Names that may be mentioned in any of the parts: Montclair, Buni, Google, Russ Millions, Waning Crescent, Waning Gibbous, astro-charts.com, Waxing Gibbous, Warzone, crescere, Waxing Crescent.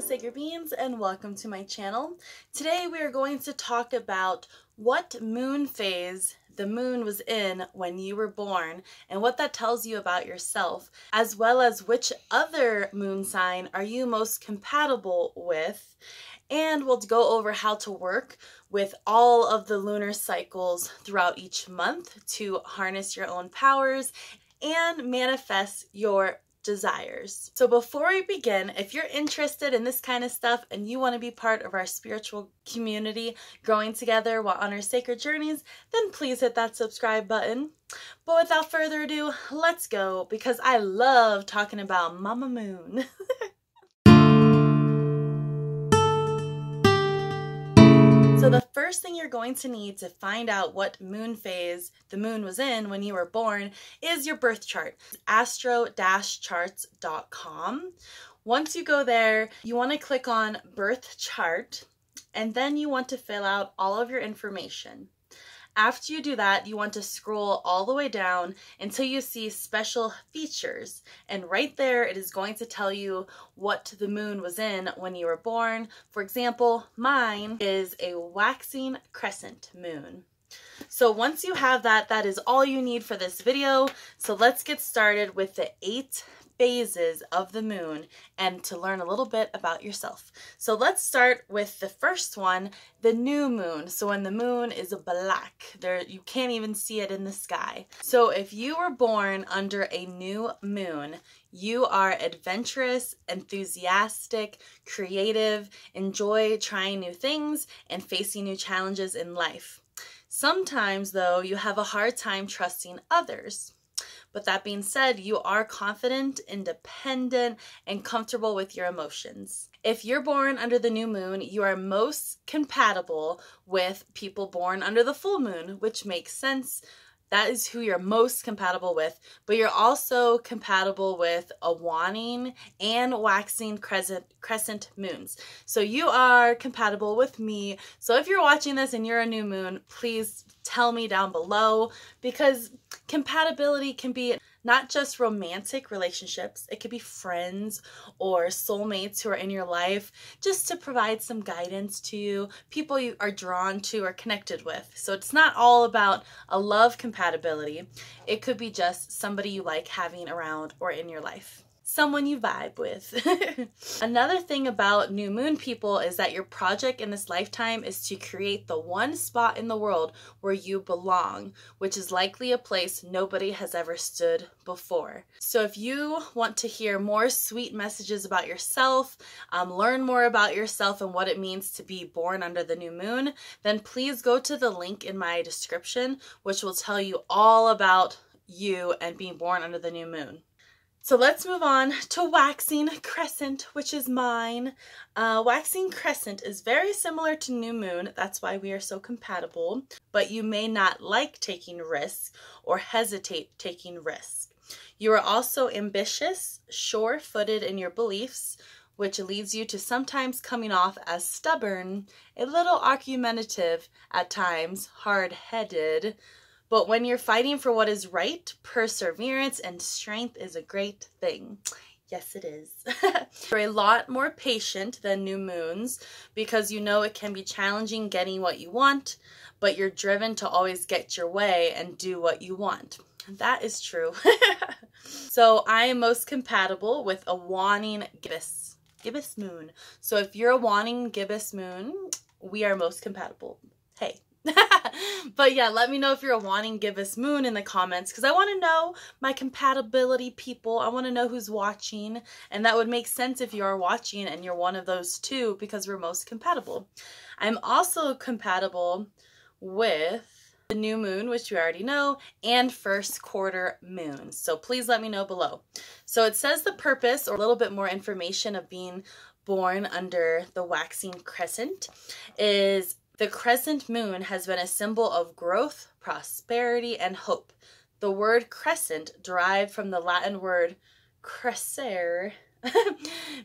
Hello Sacred Beings and welcome to my channel. Today we are going to talk about what moon phase the moon was in when you were born and what that tells you about yourself, as well as which other moon sign are you most compatible with. And we'll go over how to work with all of the lunar cycles throughout each month to harness your own powers and manifest your desires. So before we begin, if you're interested in this kind of stuff and you want to be part of our spiritual community growing together while on our sacred journeys, then please hit that subscribe button. But without further ado, let's go, because I love talking about Mama Moon. So the first thing you're going to need to find out what moon phase the moon was in when you were born is your birth chart. astro-charts.com. Once you go there, you want to click on birth chart, and then you want to fill out all of your information. After you do that, you want to scroll all the way down until you see special features. And right there, it is going to tell you what the moon was in when you were born. For example, mine is a waxing crescent moon. So once you have that, that is all you need for this video. So let's get started with the 8 phases of the moon and to learn a little bit about yourself. So let's start with the first one, the new moon. So when the moon is black, there you can't even see it in the sky. So if you were born under a new moon, you are adventurous, enthusiastic, creative, enjoy trying new things, and facing new challenges in life. Sometimes, though, you have a hard time trusting others. But that being said, you are confident, independent, and comfortable with your emotions. If you're born under the new moon, you are most compatible with people born under the full moon, which makes sense. That is who you're most compatible with, but you're also compatible with a waning and waxing crescent moons. So you are compatible with me. So if you're watching this and you're a new moon, please tell me down below, because compatibility can be not just romantic relationships, it could be friends or soulmates who are in your life just to provide some guidance to you, people you are drawn to or connected with. So it's not all about a love compatibility. It could be just somebody you like having around or in your life, someone you vibe with. Another thing about new moon people is that your project in this lifetime is to create the one spot in the world where you belong, which is likely a place nobody has ever stood before. So if you want to hear more sweet messages about yourself, learn more about yourself and what it means to be born under the new moon, then please go to the link in my description, which will tell you all about you and being born under the new moon. So let's move on to waxing crescent, which is mine. Waxing crescent is very similar to new moon. That's why we are so compatible, but you may not like taking risks or hesitate taking risks. You are also ambitious, sure-footed in your beliefs, which leads you to sometimes coming off as stubborn, a little argumentative at times, hard-headed. But when you're fighting for what is right, perseverance and strength is a great thing. Yes, it is. You're a lot more patient than new moons because you know it can be challenging getting what you want, but you're driven to always get your way and do what you want. That is true. So I am most compatible with a waning gibbous moon. So if you're a waning gibbous moon, we are most compatible. Hey. But yeah, let me know if you're a waning gibbous moon in the comments, because I want to know my compatibility people. I want to know who's watching, and that would make sense if you are watching and you're one of those two, because we're most compatible. I'm also compatible with the new moon, which we already know, and first quarter moons. So please let me know below. So it says the purpose, or a little bit more information of being born under the waxing crescent is: the crescent moon has been a symbol of growth, prosperity, and hope. The word crescent derived from the Latin word crescere,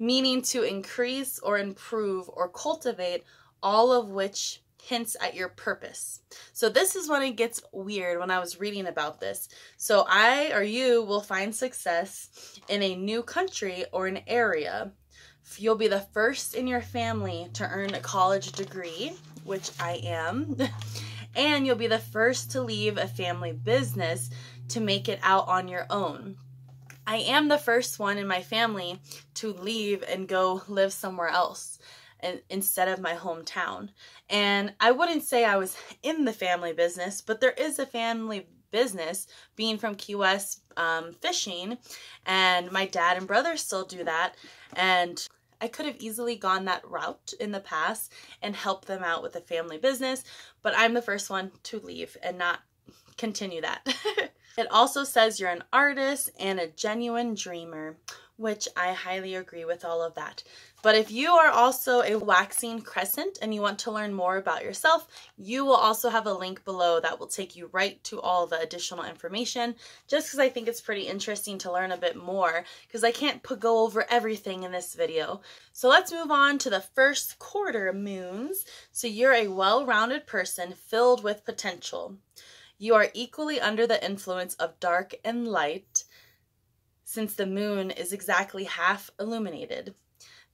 meaning to increase or improve or cultivate, all of which hints at your purpose. So this is when it gets weird, when I was reading about this. So I or you will find success in a new country or an area. You'll be the first in your family to earn a college degree, which I am, and you'll be the first to leave a family business to make it out on your own. I am the first one in my family to leave and go live somewhere else instead of my hometown. And I wouldn't say I was in the family business, but there is a family business, being from Key West, fishing, and my dad and brother still do that. And I could have easily gone that route in the past and helped them out with the family business, but I'm the first one to leave and not continue that. It also says you're an artist and a genuine dreamer, which I highly agree with all of that. But if you are also a waxing crescent and you want to learn more about yourself, you will also have a link below that will take you right to all the additional information, just because I think it's pretty interesting to learn a bit more, because I can't go over everything in this video. So let's move on to the first quarter moons. So you're a well-rounded person filled with potential. You are equally under the influence of dark and light, since the moon is exactly half illuminated.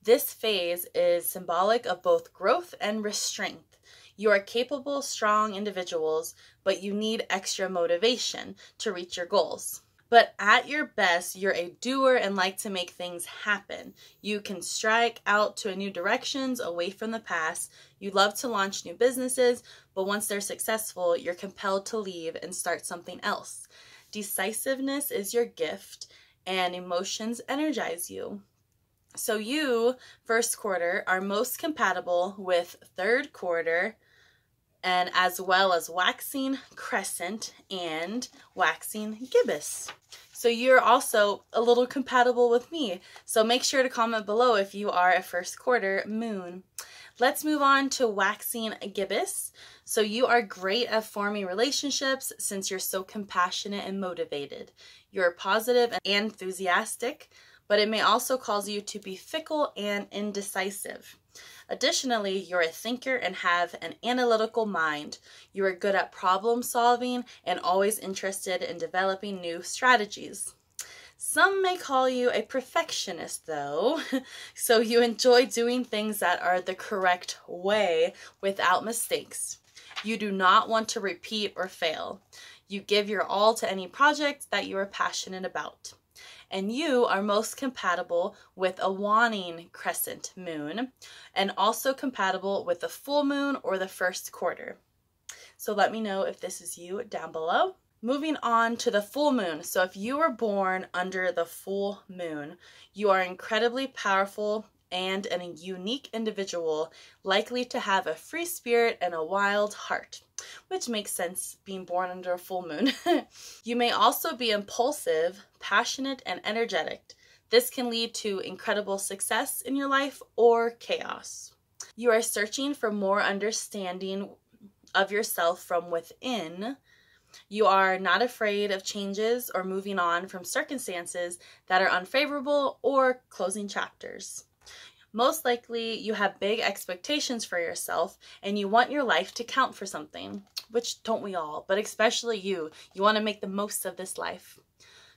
This phase is symbolic of both growth and restraint. You are capable, strong individuals, but you need extra motivation to reach your goals. But at your best, you're a doer and like to make things happen. You can strike out to new directions away from the past. You love to launch new businesses, but once they're successful, you're compelled to leave and start something else. Decisiveness is your gift, and emotions energize you. So you, first quarter, are most compatible with third quarter, and as well as waxing crescent and waxing gibbous. So you're also a little compatible with me. So make sure to comment below if you are a first quarter moon. Let's move on to waxing gibbous. So you are great at forming relationships since you're so compassionate and motivated. You're positive and enthusiastic, but it may also cause you to be fickle and indecisive. Additionally, you're a thinker and have an analytical mind. You are good at problem solving and always interested in developing new strategies. Some may call you a perfectionist though, so you enjoy doing things that are the correct way without mistakes. You do not want to repeat or fail. You give your all to any project that you are passionate about. And you are most compatible with a waning crescent moon, and also compatible with the full moon or the first quarter. So let me know if this is you down below. Moving on to the full moon. So if you were born under the full moon, you are incredibly powerful and a unique individual, likely to have a free spirit and a wild heart, which makes sense being born under a full moon. You may also be impulsive, passionate, and energetic. This can lead to incredible success in your life or chaos. You are searching for more understanding of yourself from within. You are not afraid of changes or moving on from circumstances that are unfavorable or closing chapters. Most likely, you have big expectations for yourself and you want your life to count for something, which don't we all, but especially you. You want to make the most of this life.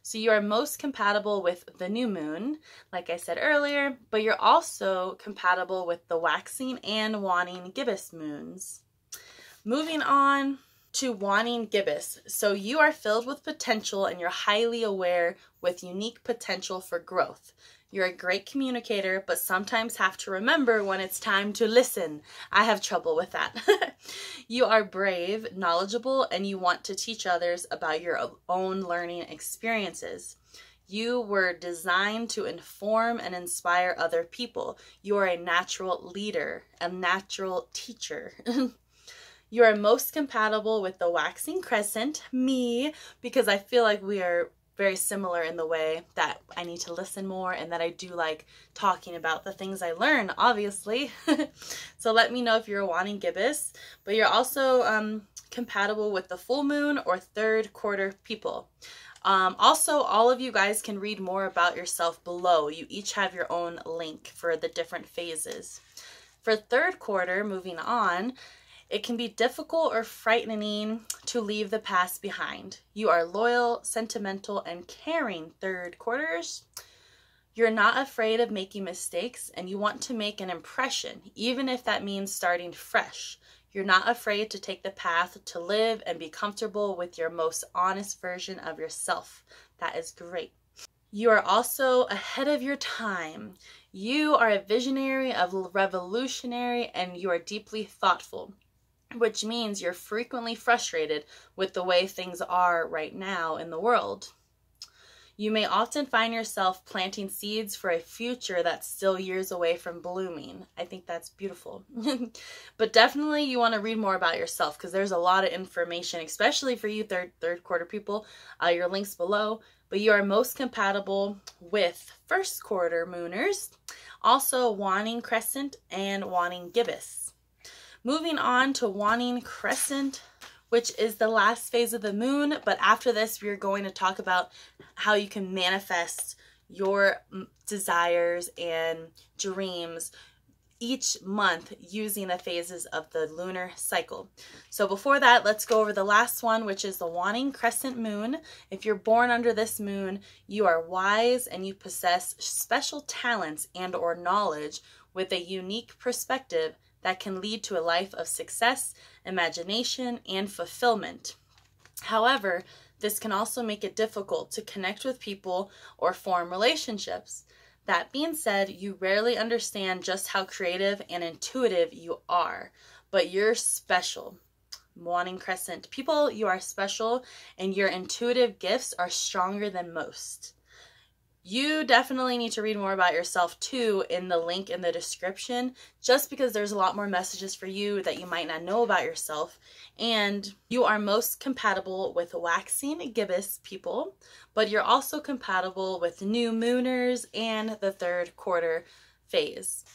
So you are most compatible with the new moon, like I said earlier, but you're also compatible with the waxing and waning gibbous moons. Moving on to waning gibbous. So you are filled with potential and you're highly aware with unique potential for growth. You're a great communicator, but sometimes have to remember when it's time to listen. I have trouble with that. You are brave, knowledgeable, and you want to teach others about your own learning experiences. You were designed to inform and inspire other people. You are a natural leader, a natural teacher. You are most compatible with the waxing crescent, me, because I feel like we are very similar in the way that I need to listen more and that I do like talking about the things I learn, obviously. So let me know if you're a waning gibbous, but you're also compatible with the full moon or third quarter people. Also, all of you guys can read more about yourself below. You each have your own link for the different phases. For third quarter, moving on, it can be difficult or frightening to leave the past behind. You are loyal, sentimental, and caring third quarters. You're not afraid of making mistakes and you want to make an impression, even if that means starting fresh. You're not afraid to take the path to live and be comfortable with your most honest version of yourself. That is great. You are also ahead of your time. You are a visionary, a revolutionary, and you are deeply thoughtful, which means you're frequently frustrated with the way things are right now in the world. You may often find yourself planting seeds for a future that's still years away from blooming. I think that's beautiful. But definitely you want to read more about yourself because there's a lot of information, especially for you third quarter people. Your links below. But you are most compatible with first quarter mooners, also waning crescent and waning gibbous. Moving on to waning crescent, which is the last phase of the moon. But after this, we're going to talk about how you can manifest your desires and dreams each month using the phases of the lunar cycle. So before that, let's go over the last one, which is the waning crescent moon. If you're born under this moon, you are wise and you possess special talents and or knowledge with a unique perspective that can lead to a life of success, imagination, and fulfillment. However, this can also make it difficult to connect with people or form relationships. That being said, you rarely understand just how creative and intuitive you are, but you're special. Waning crescent people, you are special and your intuitive gifts are stronger than most. You definitely need to read more about yourself too in the link in the description, just because there's a lot more messages for you that you might not know about yourself. And you are most compatible with waxing gibbous people, but you're also compatible with new mooners and the third quarter phase.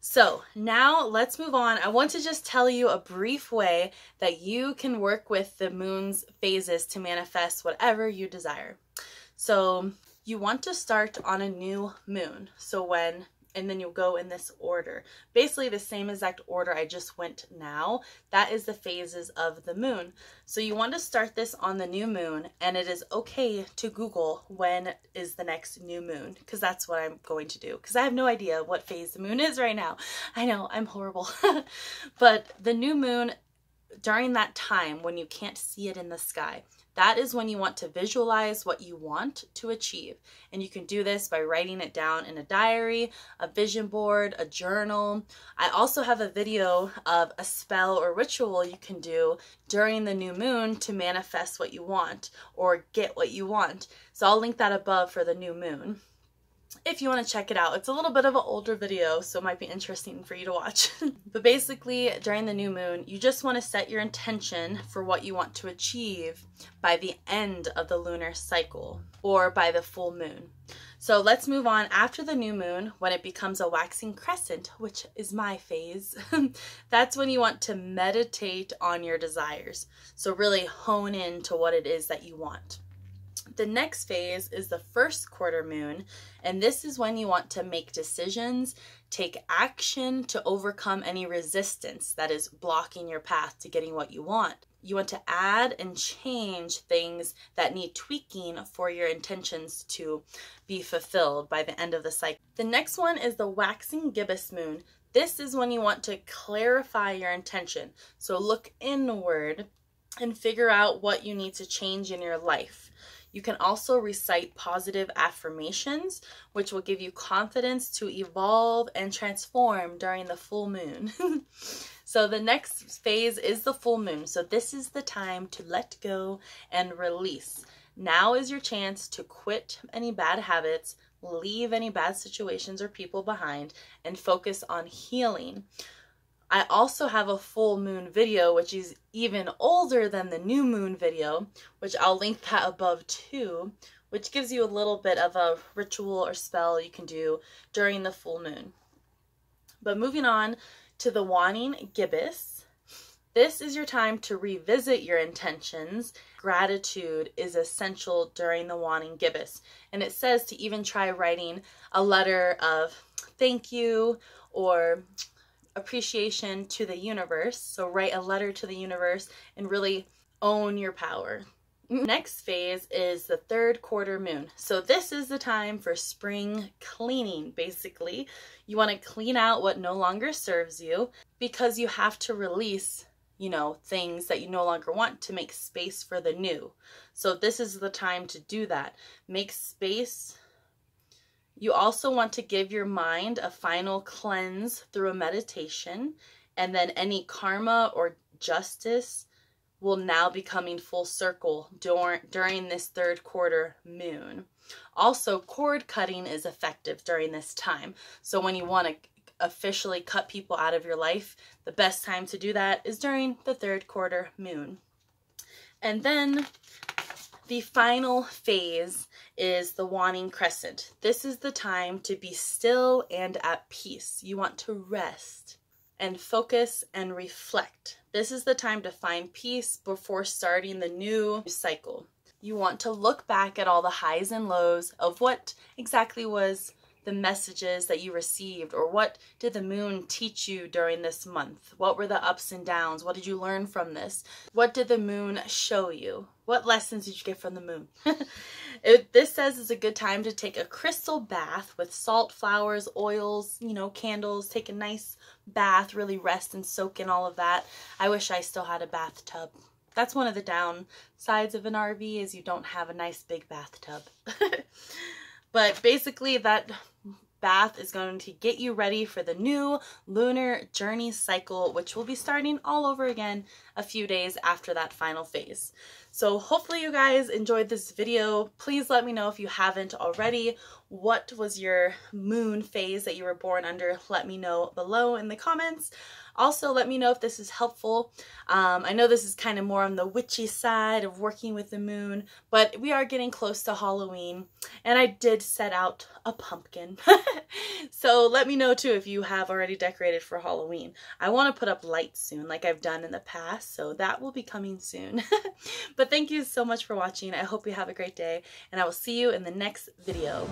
So now let's move on. I want to just tell you a brief way that you can work with the moon's phases to manifest whatever you desire. So you want to start on a new moon. And then you'll go in this order. Basically the same exact order I just went now. That is the phases of the moon. So you want to start this on the new moon, and it is okay to Google when is the next new moon, because that's what I'm going to do, because I have no idea what phase the moon is right now. I know, I'm horrible. But the new moon, during that time when you can't see it in the sky, that is when you want to visualize what you want to achieve. And you can do this by writing it down in a diary, a vision board, a journal. I also have a video of a spell or ritual you can do during the new moon to manifest what you want or get what you want. So I'll link that above for the new moon if you want to check it out. It's a little bit of an older video, so it might be interesting for you to watch. But basically, during the new moon, you just want to set your intention for what you want to achieve by the end of the lunar cycle or by the full moon. So let's move on after the new moon when it becomes a waxing crescent, which is my phase. That's when you want to meditate on your desires. So really hone in to what it is that you want. The next phase is the first quarter moon, and this is when you want to make decisions, take action to overcome any resistance that is blocking your path to getting what you want. You want to add and change things that need tweaking for your intentions to be fulfilled by the end of the cycle. The next one is the waxing gibbous moon. This is when you want to clarify your intention. So look inward and figure out what you need to change in your life. You can also recite positive affirmations, which will give you confidence to evolve and transform during the full moon. So the next phase is the full moon. So this is the time to let go and release. Now is your chance to quit any bad habits, leave any bad situations or people behind, and focus on healing. I also have a full moon video, which is even older than the new moon video, which I'll link that above too, which gives you a little bit of a ritual or spell you can do during the full moon. But moving on to the waning gibbous, this is your time to revisit your intentions. Gratitude is essential during the waning gibbous, and it says to even try writing a letter of thank you or appreciation to the universe. So write a letter to the universe and really own your power. Next phase is the third quarter moon. So this is the time for spring cleaning. Basically, you want to clean out what no longer serves you, because you have to release, you know, things that you no longer want to make space for the new. So this is the time to do that. Make space. You also want to give your mind a final cleanse through a meditation, and then any karma or justice will now be coming full circle during this third quarter moon. Also, cord cutting is effective during this time. So when you want to officially cut people out of your life, the best time to do that is during the third quarter moon. And then the final phase is the waning crescent. This is the time to be still and at peace. You want to rest and focus and reflect. This is the time to find peace before starting the new cycle. You want to look back at all the highs and lows of what exactly was the messages that you received, or what did the moon teach you during this month? What were the ups and downs? What did you learn from this? What did the moon show you? What lessons did you get from the moon? This says it's a good time to take a crystal bath with salt, flowers, oils, you know, candles. Take a nice bath, really rest and soak in all of that. I wish I still had a bathtub. That's one of the downsides of an RV, is you don't have a nice big bathtub. But basically that bath is going to get you ready for the new lunar journey cycle, which will be starting all over again a few days after that final phase. So hopefully you guys enjoyed this video. Please let me know, if you haven't already, what was your moon phase that you were born under. Let me know below in the comments. Also, let me know if this is helpful. I know this is kind of more on the witchy side of working with the moon, but we are getting close to Halloween, and I did set out a pumpkin. So let me know too if you have already decorated for Halloween. I want to put up lights soon, like I've done in the past, so that will be coming soon. But thank you so much for watching. I hope you have a great day, and I will see you in the next video.